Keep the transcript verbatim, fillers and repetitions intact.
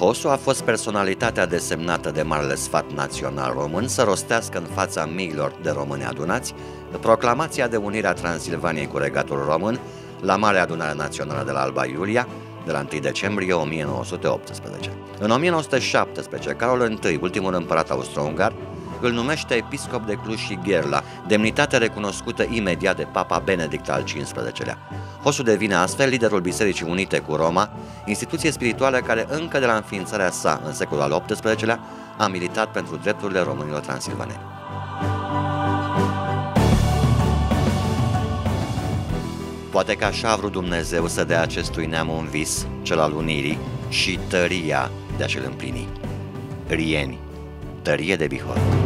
Hossu a fost personalitatea desemnată de Marele Sfat Național Român să rostească în fața miilor de români adunați proclamația de unire a Transilvaniei cu regatul român la Marea Adunare Națională de la Alba Iulia, de la întâi decembrie o mie nouă sute optsprezece. În o mie nouă sute șaptesprezece, Carol întâi, ultimul împărat austro-ungar, îl numește episcop de Cluj și Gherla, demnitate recunoscută imediat de Papa Benedict al cincisprezecelea. Hossu devine astfel liderul Bisericii Unite cu Roma, instituție spirituală care încă de la înființarea sa în secolul al optsprezecelea a militat pentru drepturile românilor transilvaneni. Poate că așa a vrut Dumnezeu să dea acestui neam un vis, cel al unirii, și tăria de a-și îl împlini. Rieni, tărie de Bihor.